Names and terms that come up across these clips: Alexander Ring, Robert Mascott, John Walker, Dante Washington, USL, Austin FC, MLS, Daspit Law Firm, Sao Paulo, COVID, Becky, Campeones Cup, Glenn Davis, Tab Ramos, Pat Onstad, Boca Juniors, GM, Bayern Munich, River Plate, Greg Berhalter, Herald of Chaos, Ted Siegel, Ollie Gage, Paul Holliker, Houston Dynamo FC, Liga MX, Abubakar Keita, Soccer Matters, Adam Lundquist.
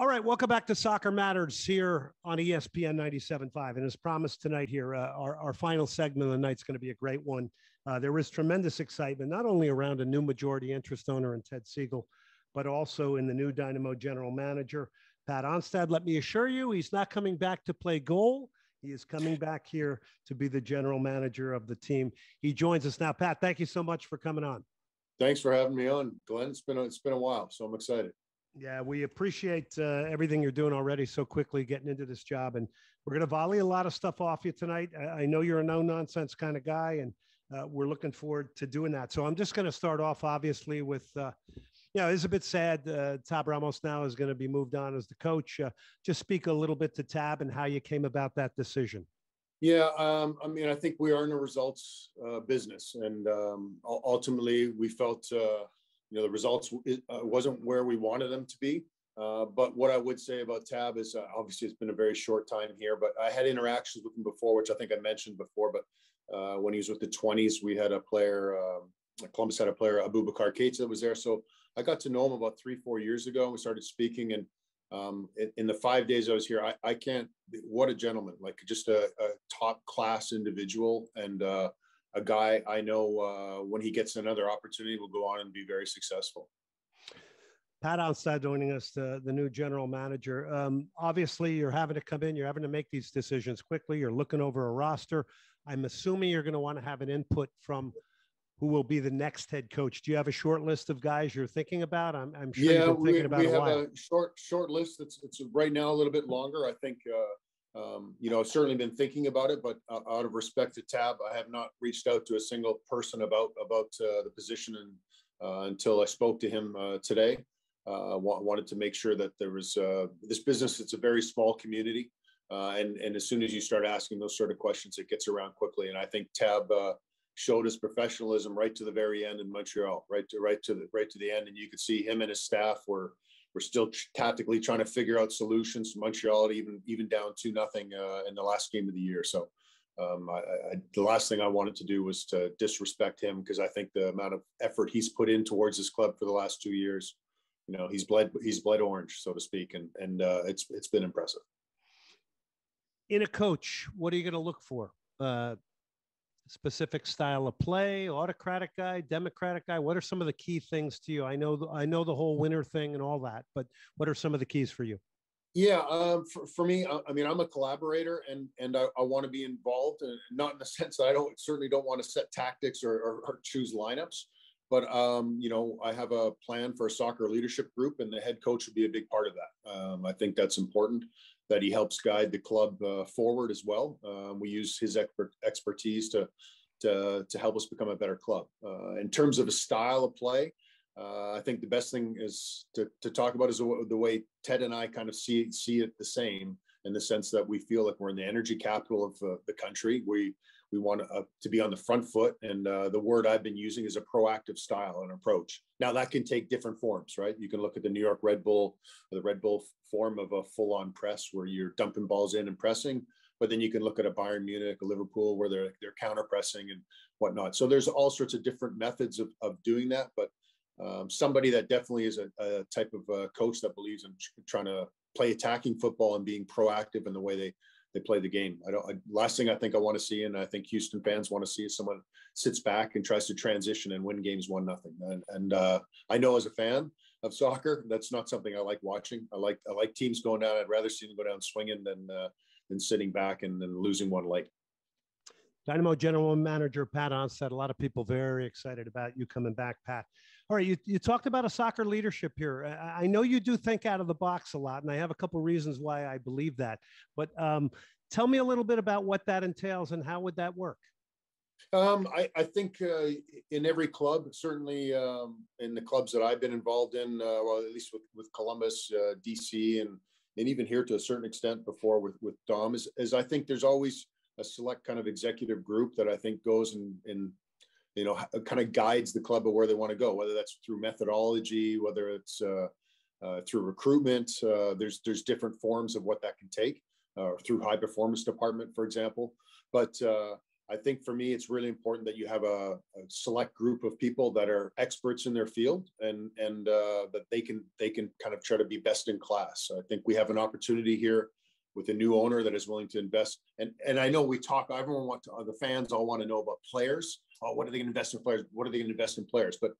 All right, welcome back to Soccer Matters here on ESPN 97.5. And as promised tonight here, our final segment of the night's going to be a great one. There is tremendous excitement, not only around a new majority interest owner in Ted Siegel, but also in the new Dynamo general manager, Pat Onstad. Let me assure you, he's not coming back to play goal. He is coming back here to be the general manager of the team. He joins us now. Pat, thank you so much for coming on. Thanks for having me on, Glenn. It's been a while, so I'm excited. Yeah, we appreciate everything you're doing already so quickly getting into this job. And we're going to volley a lot of stuff off you tonight. I know you're a no-nonsense kind of guy, and we're looking forward to doing that. So I'm just going to start off, obviously, with, you know, it's a bit sad. Tab Ramos now is going to be moved on as the coach. Just speak a little bit to Tab and how you came about that decision. Yeah, I mean, I think we are in a results business. And ultimately, we felt you know, the results wasn't where we wanted them to be. But what I would say about Tab is obviously it's been a very short time here, but I had interactions with him before, which I think I mentioned before. But when he was with the 20s, we had a player, Columbus had a player, Abubakar Keita, that was there. So I got to know him about 3-4 years ago. And we started speaking. And in the 5 days I was here, I can't, what a gentleman, like just a top class individual. And a guy I know when he gets another opportunity will go on and be very successful. Pat Onstad joining us, the new general manager. Obviously, you're having to come in. You're having to make these decisions quickly. You're looking over a roster. I'm assuming you're going to want to have an input from who will be the next head coach. Do you have a short list of guys you're thinking about? I'm sure yeah, you've been thinking about it a while. Yeah, we have a short list. It's right now a little bit longer. I think you know, I've certainly been thinking about it, but out of respect to Tab, I have not reached out to a single person about the position and, until I spoke to him today. I wanted to make sure that there was this business. It's a very small community. And as soon as you start asking those sort of questions, it gets around quickly. And I think Tab showed his professionalism right to the very end in Montreal, right to the end. And you could see him and his staff were still tactically trying to figure out solutions. Montreal even down 2-0 in the last game of the year. So the last thing I wanted to do was to disrespect him, because I think the amount of effort he's put in towards this club for the last 2 years, you know, he's bled orange, so to speak, and it's been impressive. In a coach, what are you going to look for? Specific style of play, autocratic guy, democratic guy? What are some of the key things to you? I know the whole winner thing and all that, but what are some of the keys for you? Yeah, for me, I mean, I'm a collaborator, and I want to be involved, and not in the sense that I certainly don't want to set tactics or choose lineups, but you know, I have a plan for a soccer leadership group, and the head coach would be a big part of that. I think that's important, that he helps guide the club forward as well. We use his expertise to help us become a better club. In terms of a style of play, I think the best thing is to talk about is the way Ted and I kind of see it the same, in the sense that we feel like we're in the energy capital of the country. We want to be on the front foot, and the word I've been using is a proactive style and approach. Now, that can take different forms, right? You can look at the New York Red Bull, or the Red Bull form of a full-on press where you're dumping balls in and pressing, but then you can look at a Bayern Munich, a Liverpool, where they're counter-pressing and whatnot. So there's all sorts of different methods of doing that, but somebody that definitely is a type of coach that believes in trying to play attacking football and being proactive in the way they play the game. Last thing I think I want to see, and I think Houston fans want to see, is someone sits back and tries to transition and win games 1-0. And I know, as a fan of soccer, that's not something I like watching. I like teams going down. I'd rather see them go down swinging than sitting back and then losing one leg. Dynamo general manager Pat Onstad. A lot of people very excited about you coming back, Pat. All right, you talked about a soccer leadership here. I know you do think out of the box a lot, and I have a couple of reasons why I believe that. But tell me a little bit about what that entails and how would that work? I think in every club, certainly in the clubs that I've been involved in, well, at least with Columbus, DC, and even here to a certain extent before with Dom, is I think there's always a select kind of executive group that I think goes and you know, kind of guides the club of where they want to go, whether that's through methodology, whether it's through recruitment. There's different forms of what that can take, through high performance department, for example. But I think for me, it's really important that you have a select group of people that are experts in their field, and that they can kind of try to be best in class. So I think we have an opportunity here with a new owner that is willing to invest. And I know we talk, everyone wants to, the fans all want to know about players. Oh, what are they going to invest in players? What are they going to invest in players? But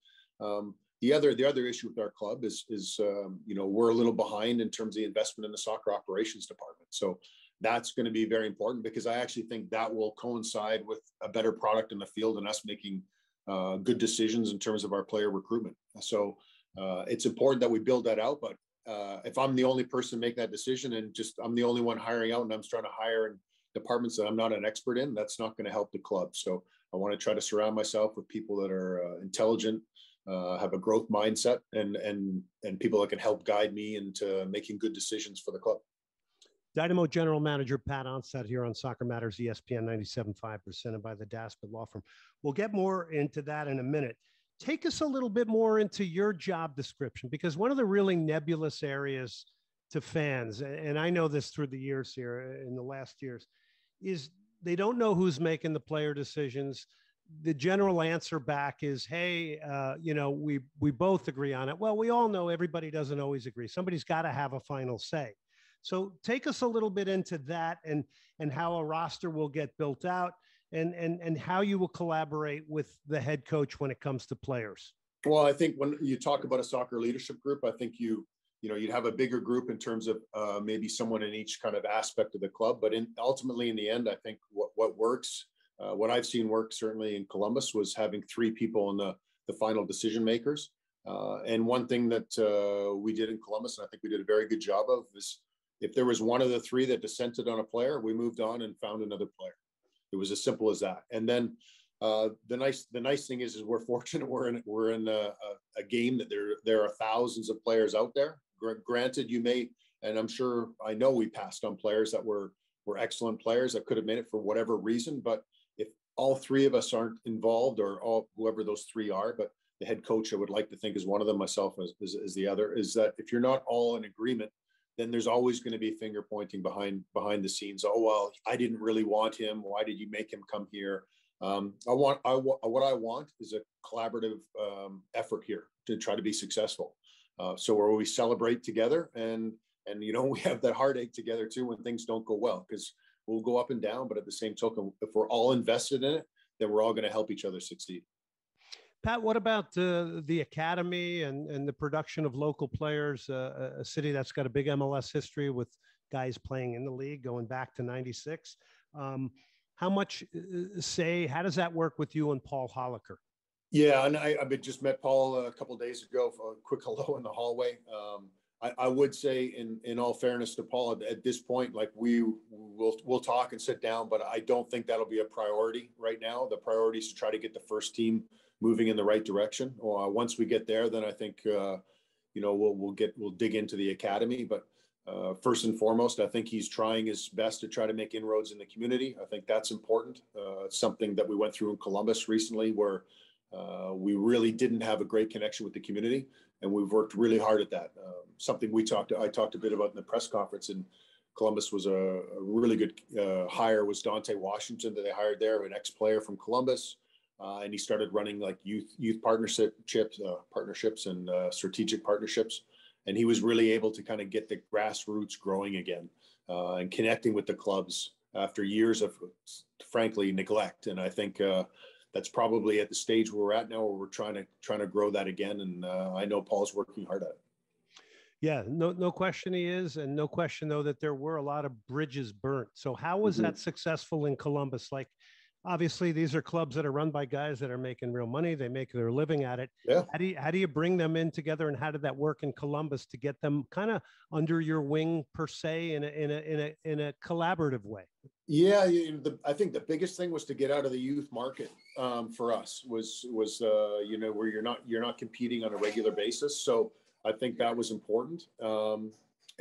the other issue with our club is you know, we're a little behind in terms of the investment in the soccer operations department. So that's going to be very important, because I actually think that will coincide with a better product in the field and us making good decisions in terms of our player recruitment. So it's important that we build that out. But if I'm the only person making that decision and just I'm the only one hiring out and I'm trying to hire in departments that I'm not an expert in, that's not going to help the club. So I want to try to surround myself with people that are intelligent, have a growth mindset, and people that can help guide me into making good decisions for the club. Dynamo General Manager Pat Onstad here on Soccer Matters, ESPN 97.5, presented by the Daspit Law Firm. We'll get more into that in a minute. Take us a little bit more into your job description, because one of the really nebulous areas to fans, and I know this through the years here, in the last years, is they don't know who's making the player decisions. The general answer back is, hey, you know, we both agree on it. Well, we all know everybody doesn't always agree. Somebody's got to have a final say. So take us a little bit into that and how a roster will get built out and how you will collaborate with the head coach when it comes to players. Well, I think when you talk about a soccer leadership group, I think you'd have a bigger group in terms of maybe someone in each kind of aspect of the club. But ultimately, in the end, I think what works, what I've seen work certainly in Columbus, was having three people in the final decision makers. And one thing that we did in Columbus, and I think we did a very good job of, is if there was one of the three that dissented on a player, we moved on and found another player. It was as simple as that. And then the nice thing is we're fortunate we're in a game that there are thousands of players out there. Granted, you may, and I'm sure I know we passed on players that were excellent players that could have made it for whatever reason. But if all three of us aren't involved, or all whoever those three are, but the head coach I would like to think is one of them, myself is the other, is that if you're not all in agreement, then there's always going to be finger pointing behind the scenes. Oh, well, I didn't really want him. Why did you make him come here? What I want is a collaborative effort here to try to be successful. So where we celebrate together and you know, we have that heartache together too when things don't go well, because we'll go up and down. But at the same token, if we're all invested in it, then we're all going to help each other succeed. Pat, what about the academy and the production of local players, a city that's got a big MLS history with guys playing in the league going back to 96? How much say, how does that work with you and Paul Holliker? Yeah, and I just met Paul a couple of days ago for a quick hello in the hallway. I would say in all fairness to Paul at this point, like we'll talk and sit down, but I don't think that'll be a priority right now. The priority is to try to get the first team moving in the right direction. Once we get there, then I think, you know, we'll dig into the academy. But first and foremost, I think he's trying his best to try to make inroads in the community. I think that's important. Something that we went through in Columbus recently, where we really didn't have a great connection with the community, and we've worked really hard at that. Something I talked a bit about in the press conference in Columbus was a really good hire was Dante Washington that they hired there, an ex-player from Columbus. And he started running like youth partnerships and strategic partnerships. And he was really able to kind of get the grassroots growing again and connecting with the clubs after years of, frankly, neglect. And I think that's probably at the stage where we're at now, where we're trying to grow that again. And I know Paul's working hard at it. Yeah, no question he is. And no question, though, that there were a lot of bridges burnt. So how was that successful in Columbus? Like, obviously, these are clubs that are run by guys that are making real money. They make their living at it. Yeah. How do you bring them in together, and how did that work in Columbus to get them kind of under your wing per se in a collaborative way? Yeah, I think the biggest thing was to get out of the youth market for us was you know, where you're not competing on a regular basis. So I think that was important.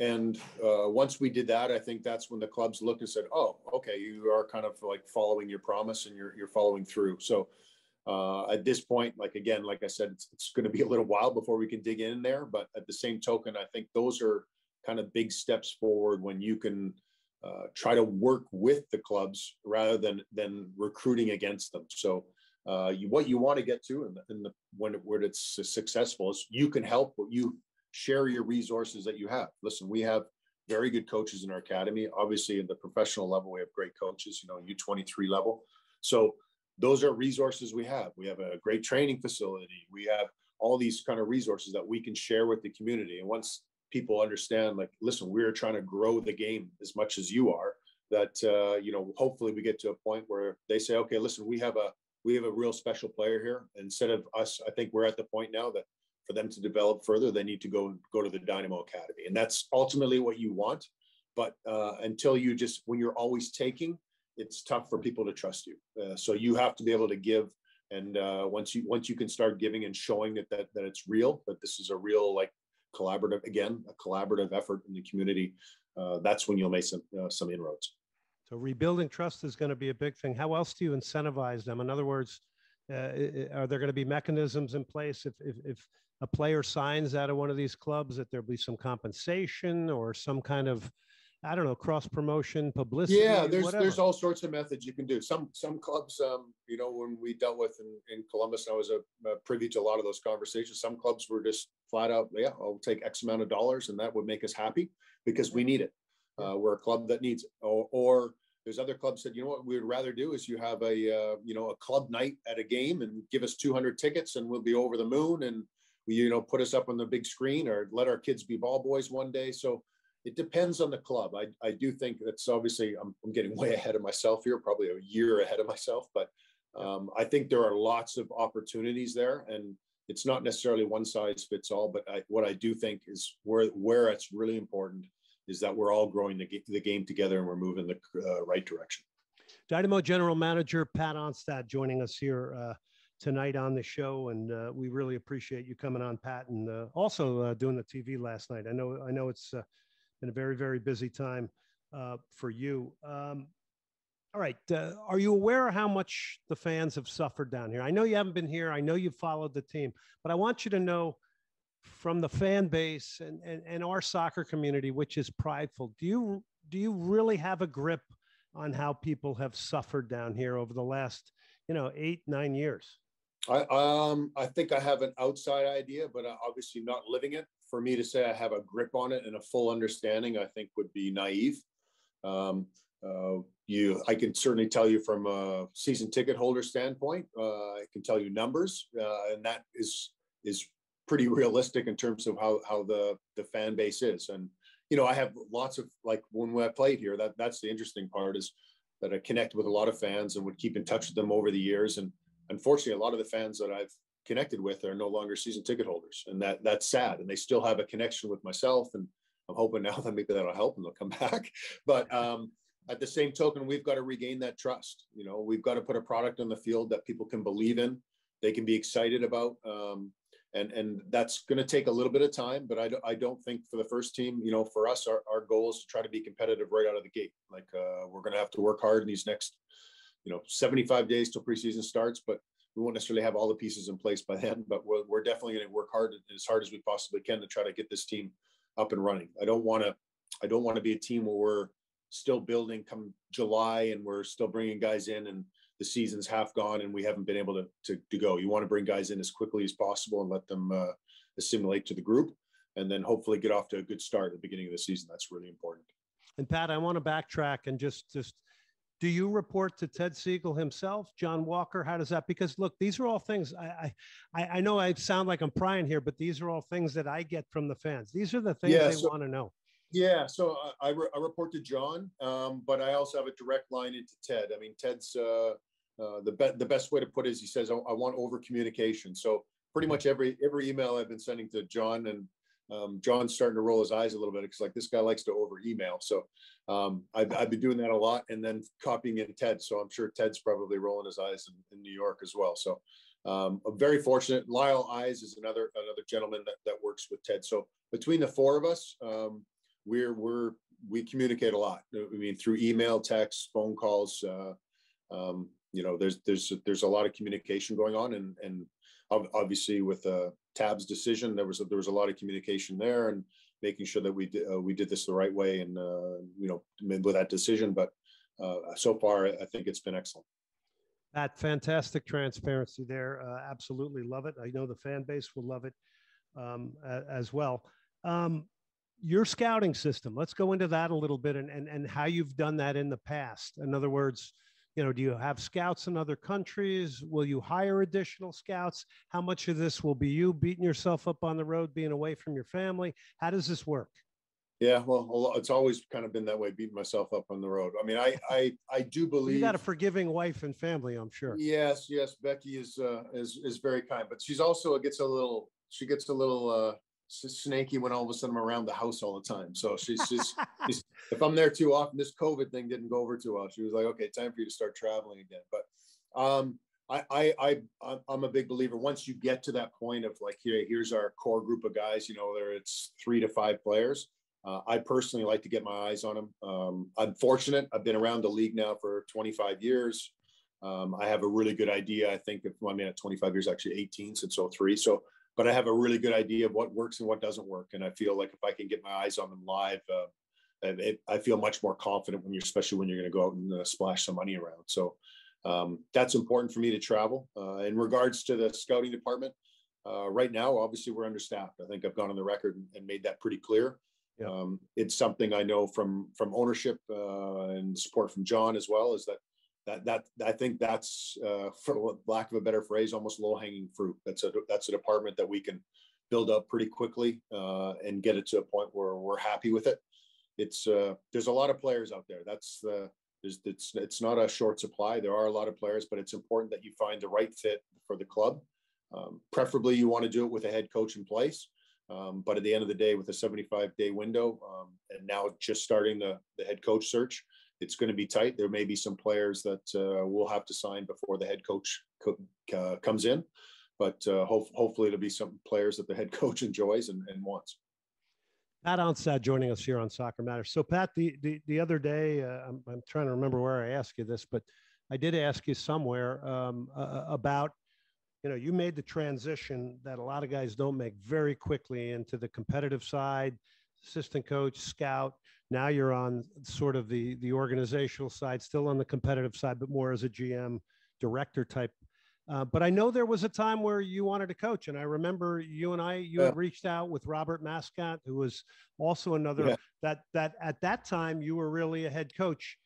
And once we did that, I think that's when the clubs looked and said, oh, okay, you are kind of like following your promise and you're following through. So at this point, like, again, like I said, it's going to be a little while before we can dig in there. But at the same token, I think those are kind of big steps forward when you can try to work with the clubs rather than recruiting against them. So what you want to get to, and when it's successful, is you can help, but you share your resources that you have. Listen, we have very good coaches in our academy. Obviously, at the professional level, we have great coaches, you know, U23 level. So those are resources we have. We have a great training facility. We have all these kind of resources that we can share with the community. And once people understand, like, listen, we're trying to grow the game as much as you are, that, you know, hopefully we get to a point where they say, okay, listen, we have a real special player here. Instead of us, I think we're at the point now that for them to develop further, they need to go to the Dynamo Academy. And that's ultimately what you want. But until you just, when you're always taking, it's tough for people to trust you. So you have to be able to give. And once you can start giving and showing that it's real, that this is a real, like, collaborative effort in the community, that's when you'll make some inroads. So rebuilding trust is going to be a big thing. How else do you incentivize them? In other words, are there going to be mechanisms in place if a player signs out of one of these clubs, that there'll be some compensation or some kind of, I don't know, cross promotion, publicity? Yeah, there's all sorts of methods you can do. Some clubs, you know, when we dealt with in Columbus, I was a privy to a lot of those conversations. Some clubs were just flat out, yeah, I'll take X amount of dollars, and that would make us happy because we need it. We're a club that needs it. Or there's other clubs that, you know, what we would rather do is you have a club night at a game and give us 200 tickets and we'll be over the moon, and, you know, put us up on the big screen or let our kids be ball boys one day. So it depends on the club. I do think that's obviously, I'm getting way ahead of myself here, probably a year ahead of myself, but I think there are lots of opportunities there, and it's not necessarily one size fits all, but what I do think is where it's really important is that we're all growing the game together and we're moving the right direction. Dynamo General Manager Pat Onstad joining us here tonight on the show, and we really appreciate you coming on, Pat, and also doing the TV last night. I know it's been a very, very busy time for you. All right. Are you aware of how much the fans have suffered down here? I know you haven't been here. I know you've followed the team, but I want you to know from the fan base and our soccer community, which is prideful, do you really have a grip on how people have suffered down here over the last, you know, 8-9 years? I think I have an outside idea, but obviously not living it. For me to say I have a grip on it and a full understanding, I think would be naive. I can certainly tell you from a season ticket holder standpoint, I can tell you numbers, and that is pretty realistic in terms of how the fan base is. And, you know, I have lots of, like, when I played here, that's the interesting part, is that I connect with a lot of fans and would keep in touch with them over the years. And unfortunately, a lot of the fans that I've connected with are no longer season ticket holders, and that's sad. And they still have a connection with myself, and I'm hoping now that maybe that'll help and they'll come back. But at the same token, we've got to regain that trust. You know, we've got to put a product on the field that people can believe in, they can be excited about, and that's going to take a little bit of time. But I don't think for the first team, you know, for us, our goal is to try to be competitive right out of the gate. Like, we're going to have to work hard in these next, you know, 75 days till preseason starts, but we won't necessarily have all the pieces in place by then. But we're definitely going to work hard as we possibly can to try to get this team up and running. I don't want to be a team where we're still building come July and we're still bringing guys in and the season's half gone and we haven't been able to go. You want to bring guys in as quickly as possible and let them assimilate to the group, and then hopefully get off to a good start at the beginning of the season. That's really important. And Pat, I want to backtrack and just do you report to Ted Siegel himself, John Walker? How does that? Because look, these are all things I know I sound like I'm prying here, but these are all things that I get from the fans. These are the things they want to know. Yeah, so I report to John, but I also have a direct line into Ted. I mean, Ted's the best way to put it is he says, I want over communication. So pretty much every email I've been sending to John, and John's starting to roll his eyes a little bit because, like, this guy likes to over email. So I've been doing that a lot, and then copying in Ted. So I'm sure Ted's probably rolling his eyes in New York as well. So I'm very fortunate. Lyle Eyes is another gentleman that works with Ted. So between the four of us, we communicate a lot. I mean, through email, text, phone calls, you know, there's a lot of communication going on, and obviously with Tab's decision, there was a lot of communication there. And making sure that we did this the right way and, with that decision. But so far, I think it's been excellent. Pat, fantastic transparency there. Absolutely love it. I know the fan base will love it as well. Your scouting system, let's go into that a little bit and how you've done that in the past. In other words, do you have scouts in other countries? Will you hire additional scouts? How much of this will be you beating yourself up on the road, being away from your family? How does this work? Yeah, well, it's always kind of been that way, beating myself up on the road. I mean, I do believe. You got a forgiving wife and family, I'm sure. Yes, yes. Becky is very kind, but she's also gets a little snaky when all of a sudden I'm around the house all the time. So she's if I'm there too often, this COVID thing didn't go over too well. She was like, okay, time for you to start traveling again. But I'm a big believer, once you get to that point of like, here's our core group of guys, there it's 3 to 5 players. I personally like to get my eyes on them. I'm fortunate. I've been around the league now for 25 years. I have a really good idea. I think at 25 years, actually 18 since 03. But I have a really good idea of what works and what doesn't work. And I feel like if I can get my eyes on them live, I feel much more confident especially when you're going to go out and splash some money around. So that's important for me to travel. In regards to the scouting department, right now, obviously we're understaffed. I think I've gone on the record and made that pretty clear. Yeah. It's something I know from ownership and support from John as well, is that I think that's, for lack of a better phrase, almost low-hanging fruit. That's a department that we can build up pretty quickly and get it to a point where we're happy with it. There's a lot of players out there. It's not a short supply. There are a lot of players, but it's important that you find the right fit for the club. Preferably, you want to do it with a head coach in place. But at the end of the day, with a 75-day window, and now just starting the head coach search, it's going to be tight. There may be some players that we'll have to sign before the head coach comes in, but hopefully it'll be some players that the head coach enjoys and wants. Pat Onstad joining us here on Soccer Matters. So, Pat, the other day, I'm trying to remember where I asked you this, but I did ask you somewhere about, you made the transition that a lot of guys don't make very quickly into the competitive side, assistant coach, scout. Now you're on sort of the organizational side, still on the competitive side, but more as a GM director type. But I know there was a time where you wanted to coach. And I remember you had reached out with Robert Mascott, who was also another, that at that time you were really a head coach.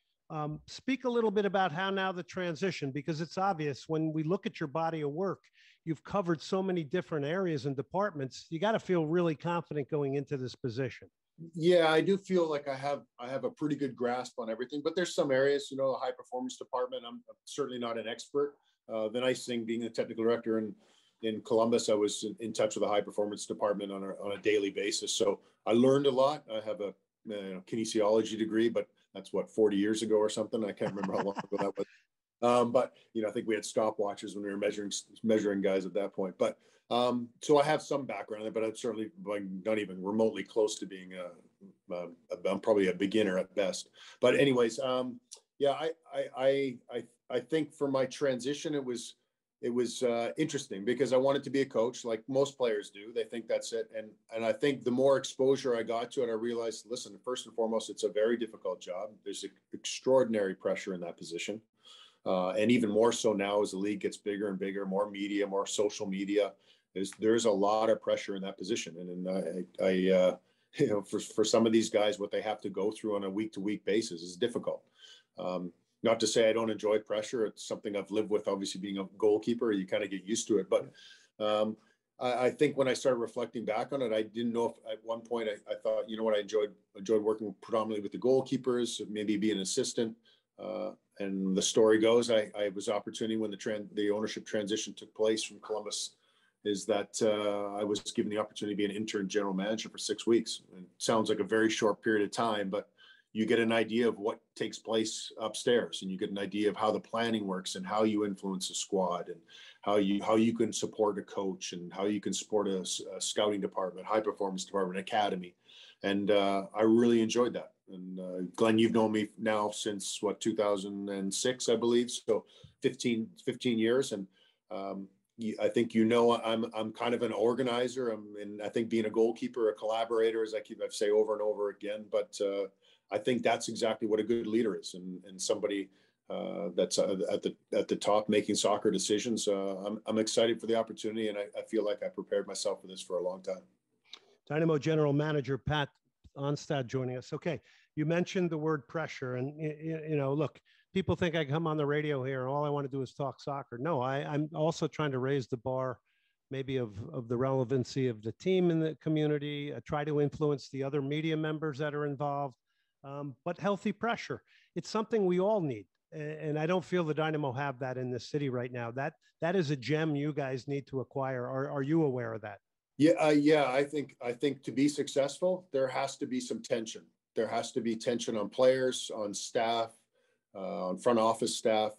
Speak a little bit about how now the transition, because it's obvious when we look at your body of work, you've covered so many different areas and departments. You got to feel really confident going into this position. Yeah, I do feel like I have a pretty good grasp on everything, but there's some areas, the high performance department, I'm certainly not an expert. The nice thing being the technical director in Columbus, I was in touch with the high performance department on a daily basis. So I learned a lot. I have a kinesiology degree, but that's 40 years ago or something. I can't remember how long ago that was. But, I think we had stopwatches when we were measuring guys at that point. But so I have some background, but I'm certainly not even remotely close to being I'm probably a beginner at best. But anyways, I think for my transition, it was interesting because I wanted to be a coach like most players do. They think that's it. And I think the more exposure I got to it, I realized, listen, first and foremost, it's a very difficult job. There's extraordinary pressure in that position. And even more so now as the league gets bigger and bigger, more media, more social media, there's a lot of pressure in that position. And for some of these guys, what they have to go through on a week-to-week basis is difficult. Not to say I don't enjoy pressure. It's something I've lived with, obviously being a goalkeeper, you kind of get used to it. But I think when I started reflecting back on it, I didn't know if at one point I thought, I enjoyed working predominantly with the goalkeepers, maybe be an assistant. And the story goes, I was opportunity when the ownership transition took place from Columbus, is that I was given the opportunity to be an intern general manager for 6 weeks. It sounds like a very short period of time, but you get an idea of what takes place upstairs, and you get an idea of how the planning works and how you influence a squad and how you can support a coach and how you can support a scouting department, high performance department, academy. And I really enjoyed that. And Glenn, you've known me now since 2006, I believe. So 15 years. And I think, you know, I'm kind of an organizer. And I think being a goalkeeper, a collaborator, as I've say over and over again, but I think that's exactly what a good leader is. And somebody that's at the top making soccer decisions. I'm excited for the opportunity, and I feel like I prepared myself for this for a long time. Dynamo General Manager Pat Onstad joining us. Okay, you mentioned the word pressure, and you know, look, people think I come on the radio here and all I want to do is talk soccer. No, I'm also trying to raise the bar, maybe of the relevancy of the team in the community. I try to influence the other media members that are involved, but healthy pressure. It's something we all need, and I don't feel the Dynamo have that in this city right now. That is a gem you guys need to acquire. Are you aware of that? Yeah, I think to be successful, there has to be some tension. There has to be tension on players, on staff, on front office staff.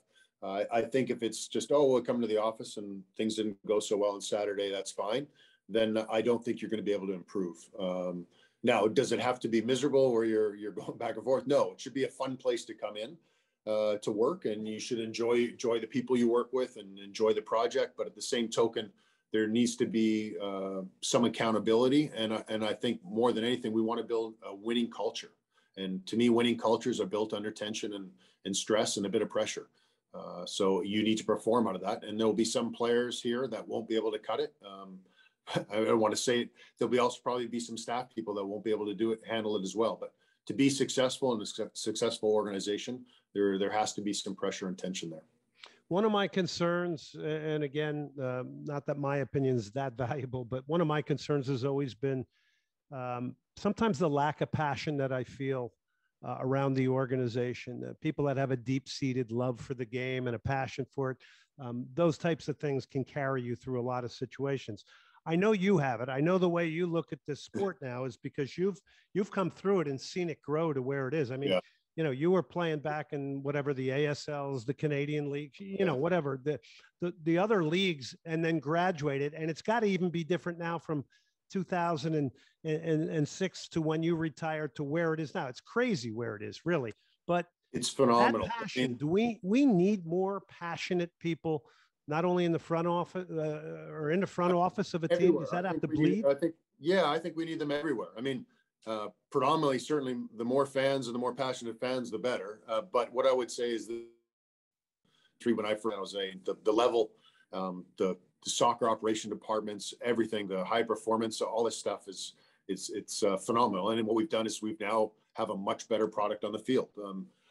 I think if it's just, oh, we'll come to the office and things didn't go so well on Saturday, that's fine, then I don't think you're going to be able to improve. Now, does it have to be miserable where you're going back and forth? No, it should be a fun place to come in to work, and you should enjoy the people you work with and enjoy the project. But at the same token, there needs to be some accountability. And I think more than anything, we want to build a winning culture. And to me, winning cultures are built under tension and stress and a bit of pressure. So you need to perform out of that. And there'll be some players here that won't be able to cut it. I don't want to say it. There'll be also probably be some staff people that won't be able to handle it as well. But to be successful in a successful organization, there has to be some pressure and tension there. One of my concerns, and again, not that my opinion is that valuable, but one of my concerns has always been sometimes the lack of passion that I feel around the organization. People that have a deep-seated love for the game and a passion for it, those types of things can carry you through a lot of situations. I know you have it. I know the way you look at this sport now is because you've come through it and seen it grow to where it is. I mean, yeah. You know, you were playing back in whatever the ASLs, the Canadian League, you know, whatever, the other leagues, and then graduated. And it's got to even be different now from 2006 to when you retired to where it is now. It's crazy where it is, really. But it's phenomenal. Passion, do we need more passionate people, not only in the front office or in the front office of a team? Does that have to bleed? I think we need them everywhere. I mean, predominantly, certainly the more fans and the more passionate fans, the better. But what I would say is the three, when I first was saying the level, the soccer operation departments, everything, the high performance, all this stuff is, it's phenomenal. And what we've done is we've now have a much better product on the field.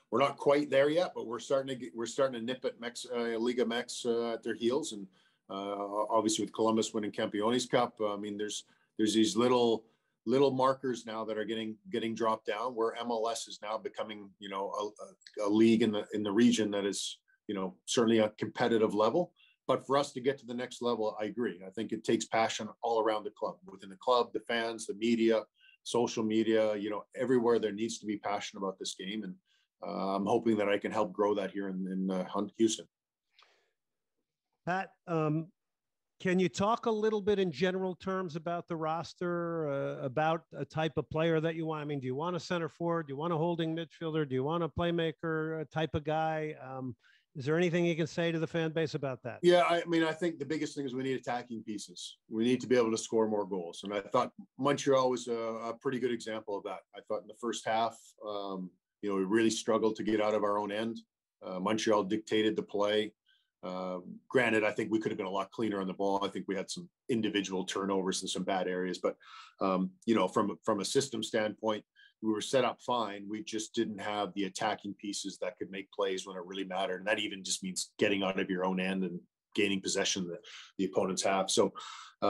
We're not quite there yet, but we're starting to nip at Liga MX at their heels. And obviously with Columbus winning Campeones Cup, I mean, there's these little markers now that are getting dropped down, where MLS is now becoming, you know, a league in the region that is, you know, certainly a competitive level. But for us to get to the next level, I agree. I think it takes passion all around the club, within the club, the fans, the media, social media, you know, everywhere there needs to be passion about this game. And I'm hoping that I can help grow that here in Houston. Pat, can you talk a little bit in general terms about the roster, about a type of player that you want? I mean, do you want a center forward? Do you want a holding midfielder? Do you want a playmaker type of guy? Is there anything you can say to the fan base about that? Yeah, I mean, I think the biggest thing is we need attacking pieces. We need to be able to score more goals. And I thought Montreal was a pretty good example of that. I thought in the first half, you know, we really struggled to get out of our own end. Montreal dictated the play. Granted, I think we could have been a lot cleaner on the ball. I think we had some individual turnovers and some bad areas, but you know, from a system standpoint, we were set up fine. We just didn't have the attacking pieces that could make plays when it really mattered. And that even just means getting out of your own end and gaining possession that the opponents have. So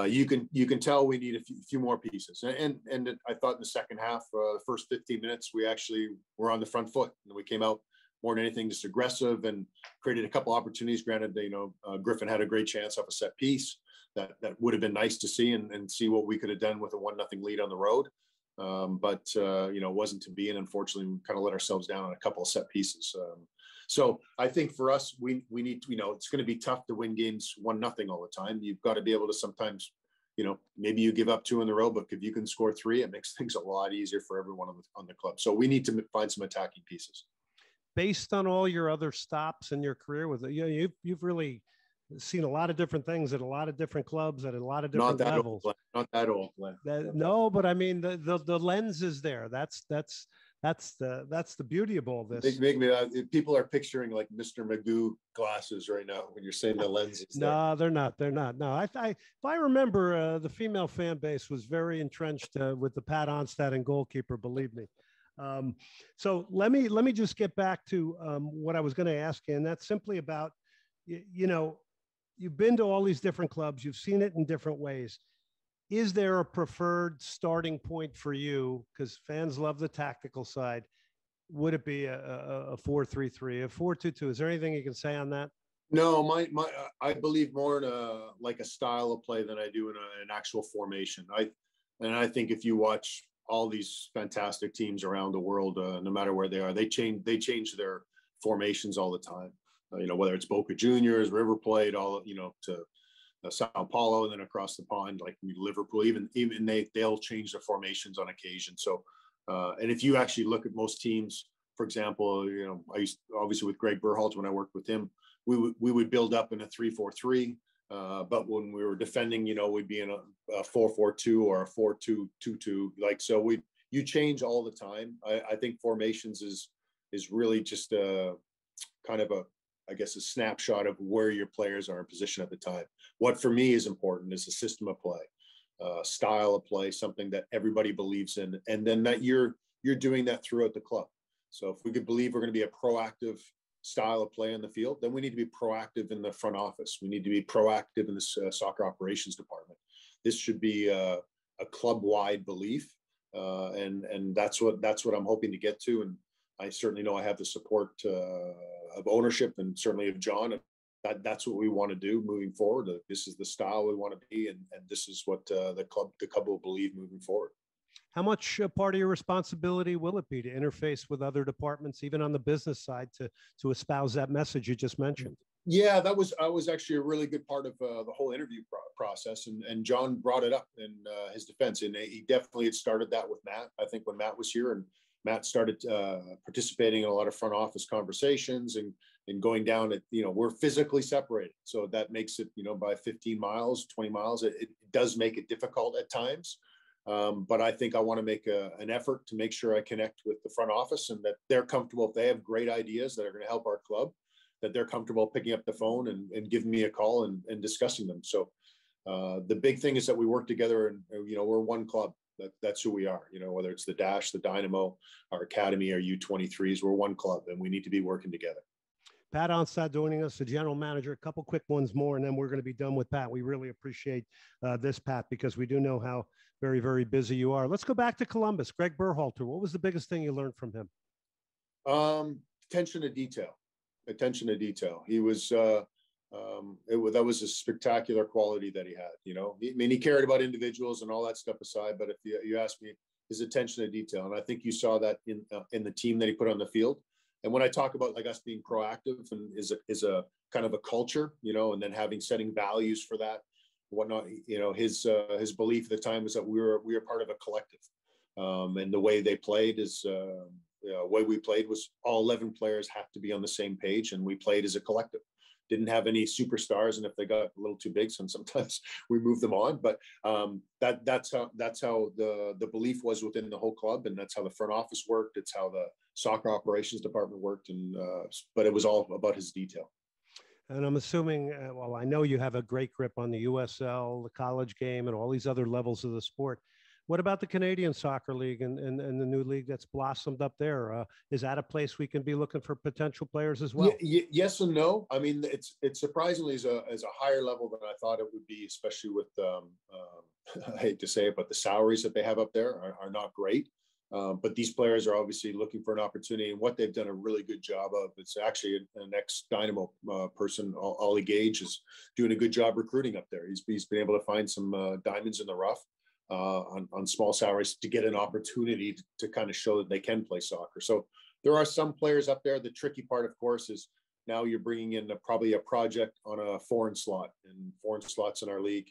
you can tell we need a few more pieces. And I thought in the second half, the first 15 minutes, we actually were on the front foot, and we came out more than anything, just aggressive, and created a couple opportunities. Granted, you know, Griffin had a great chance off a set piece that would have been nice to see and see what we could have done with a 1-0 lead on the road. But you know, it wasn't to be, and unfortunately, we kind of let ourselves down on a couple of set pieces. So I think for us, we need to, you know, it's going to be tough to win games 1-0 all the time. You've got to be able to sometimes, you know, maybe you give up 2 in the row, but if you can score 3, it makes things a lot easier for everyone on the club. So we need to find some attacking pieces. Based on all your other stops in your career with it, you know, you've really seen a lot of different things at a lot of different clubs at a lot of different levels. Not that old. No, but I mean, the lens is there. That's the beauty of all this. People are picturing like Mr. Magoo glasses right now when you're saying the lens is there. No, they're not. They're not. No, if I remember, the female fan base was very entrenched with the Pat Onstad and goalkeeper, believe me. So let me just get back to what I was going to ask you. And that's simply about, you know, you've been to all these different clubs. You've seen it in different ways. Is there a preferred starting point for you? Because fans love the tactical side. Would it be a 4-3-3, a 4-2-2? Is there anything you can say on that? No, I believe more in like a style of play than I do in an actual formation. And I think if you watch all these fantastic teams around the world, no matter where they are, they change their formations all the time. You know, whether it's Boca Juniors, River Plate, to Sao Paulo, and then across the pond, like Liverpool, even they'll change their formations on occasion. So, and if you actually look at most teams, for example, you know, obviously with Greg Berhalter, when I worked with him, we would build up in a 3-4-3. But when we were defending, you know, we'd be in a 4-4-2 or a 4-2-2-2. Like, so you change all the time. I think formations is really just a kind of a snapshot of where your players are in position at the time. What for me is important is a system of play, style of play, something that everybody believes in. And then that you're doing that throughout the club. So if we could believe we're going to be a proactive style of play on the field, then we need to be proactive in the front office. We need to be proactive in the soccer operations department. This should be a club-wide belief, and that's what I'm hoping to get to. And I certainly know I have the support of ownership and certainly of John. That's what we want to do moving forward. This is the style we want to be, and this is what the club will believe moving forward. How much part of your responsibility will it be to interface with other departments, even on the business side, to espouse that message you just mentioned? Yeah, I was actually a really good part of the whole interview process, and John brought it up in his defense, and he definitely had started that with Matt. I think when Matt was here, and Matt started participating in a lot of front office conversations and going down at, you know, we're physically separated. So that makes it, you know, by 15 miles, 20 miles, it does make it difficult at times. But I think I want to make an effort to make sure I connect with the front office and that they're comfortable. If they have great ideas that are going to help our club, that they're comfortable picking up the phone and giving me a call and discussing them. So the big thing is that we work together, and, you know, we're one club. That's who we are. You know, whether it's the Dash, the Dynamo, our academy, our U23s, we're one club, and we need to be working together. Pat Onstad joining us, the general manager. A couple quick ones more, and then we're going to be done with Pat. We really appreciate this, Pat, because we do know how very, very busy you are. Let's go back to Columbus. Greg Berhalter, what was the biggest thing you learned from him? Attention to detail. Attention to detail. He was that was a spectacular quality that he had. You know, I mean, he cared about individuals and all that stuff aside. But if you ask me, his attention to detail, and I think you saw that in the team that he put on the field. And when I talk about like us being proactive and is a kind of a culture, you know, and then setting values for that, whatnot, you know, his belief at the time was that we were part of a collective, and the way they played is way we played was all 11 players have to be on the same page, and we played as a collective. Didn't have any superstars, and if they got a little too big, so sometimes we moved them on. But that's how the belief was within the whole club, and that's how the front office worked. It's how the soccer operations department worked, and but it was all about his detail. And I'm assuming, well, I know you have a great grip on the USL, the college game, and all these other levels of the sport. What about the Canadian Soccer League and the new league that's blossomed up there? Is that a place we can be looking for potential players as well? Yes and no. I mean, it surprisingly is a higher level than I thought it would be, especially with, I hate to say it, but the salaries that they have up there are not great. But these players are obviously looking for an opportunity, and what they've done a really good job of. It's actually an ex-Dynamo person, Ollie Gage, is doing a good job recruiting up there. He's been able to find some diamonds in the rough. On small salaries to get an opportunity to kind of show that they can play soccer. So there are some players up there. The tricky part, of course, is now you're bringing in probably a project on a foreign slot, and foreign slots in our league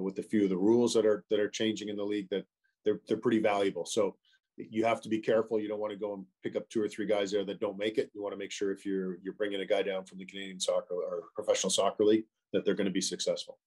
with a few of the rules that are changing in the league, that they're pretty valuable. So you have to be careful. You don't want to go and pick up two or three guys there that don't make it. You want to make sure if you're bringing a guy down from the Canadian Soccer or Professional Soccer League that they're going to be successful.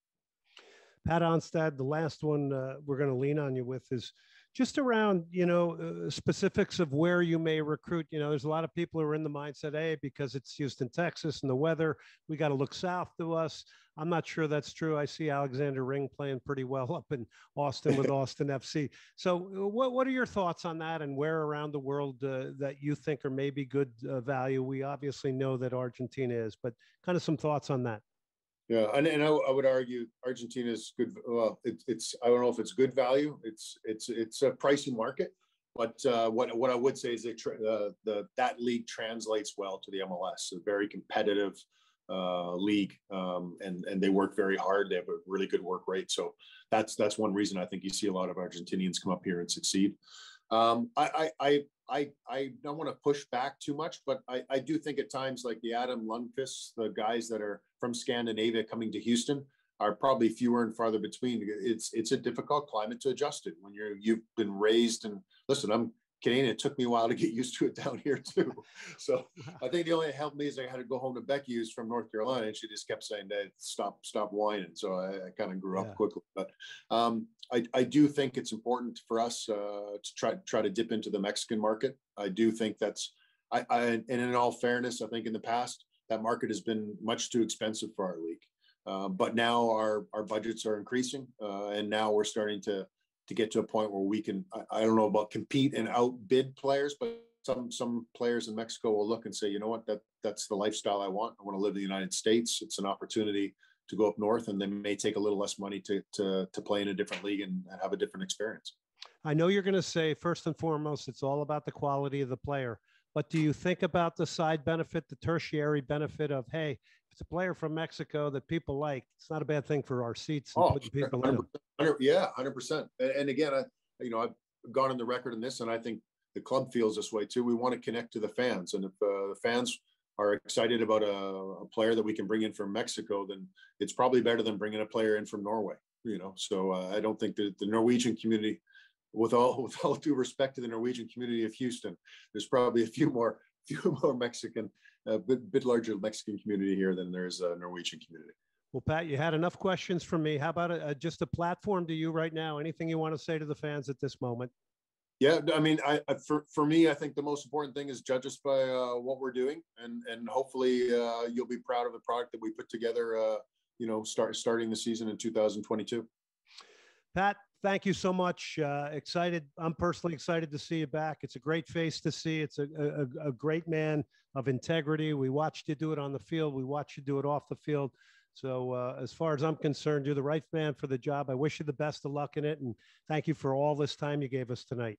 Pat Onstad, the last one we're going to lean on you with is just around, you know, specifics of where you may recruit. You know, there's a lot of people who are in the mindset, hey, because it's Houston, Texas and the weather, we got to look south to us. I'm not sure that's true. I see Alexander Ring playing pretty well up in Austin with Austin FC. So what are your thoughts on that and where around the world that you think are maybe good value? We obviously know that Argentina is, but kind of some thoughts on that. Yeah, and I would argue Argentina's good. Well, it's I don't know if it's good value. It's a pricey market, but what I would say is that league translates well to the MLS. A very competitive league, and they work very hard. They have a really good work rate, so that's one reason I think you see a lot of Argentinians come up here and succeed. I don't want to push back too much, but I do think at times like the Adam Lundquist, the guys that are from Scandinavia coming to Houston are probably fewer and farther between. It's a difficult climate to adjust it when you've been raised and listen, I'm Canadian. It took me a while to get used to it down here too. So I think the only help me is I had to go home to Becky, who's from North Carolina, and she just kept saying, hey, stop whining. So I kind of grew up quickly, but I do think it's important for us to try to dip into the Mexican market. I do think that's, and in all fairness, I think in the past, that market has been much too expensive for our league. But now our budgets are increasing and now we're starting to get to a point where we can, I don't know about compete and outbid players, but some players in Mexico will look and say, you know what, that's the lifestyle I want. I want to live in the United States. It's an opportunity to go up north, and they may take a little less money to play in a different league and have a different experience. I know you're going to say, first and foremost, it's all about the quality of the player. But do you think about the side benefit, the tertiary benefit of, hey, if it's a player from Mexico that people like, it's not a bad thing for our seats. And putting people in them. Yeah, 100%. And again, I've gone on the record in this, and I think the club feels this way too. We want to connect to the fans. And if the fans are excited about a player that we can bring in from Mexico, then it's probably better than bringing a player in from Norway. So I don't think that the Norwegian community, with all due respect to the Norwegian community of Houston, there's probably a few more Mexican, a bit larger Mexican community here than there's a Norwegian community. Well, Pat, you had enough questions for me. How about just a platform to you right now? Anything you want to say to the fans at this moment? Yeah, I mean, for me, I think the most important thing is judge us by what we're doing, and hopefully you'll be proud of the product that we put together. Starting the season in 2022. Pat, thank you so much. Excited. I'm personally excited to see you back. It's a great face to see. It's a great man of integrity. We watched you do it on the field. We watched you do it off the field. So as far as I'm concerned, you're the right man for the job. I wish you the best of luck in it. And thank you for all this time you gave us tonight.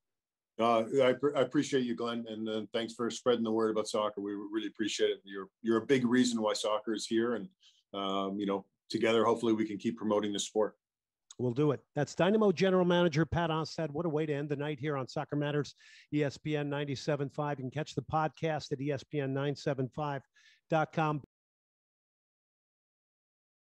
I appreciate you, Glenn. And thanks for spreading the word about soccer. We really appreciate it. You're a big reason why soccer is here. And, together, hopefully we can keep promoting the sport. We'll do it. That's Dynamo General Manager Pat Onstad. What a way to end the night here on Soccer Matters, ESPN 97.5. You can catch the podcast at ESPN975.com.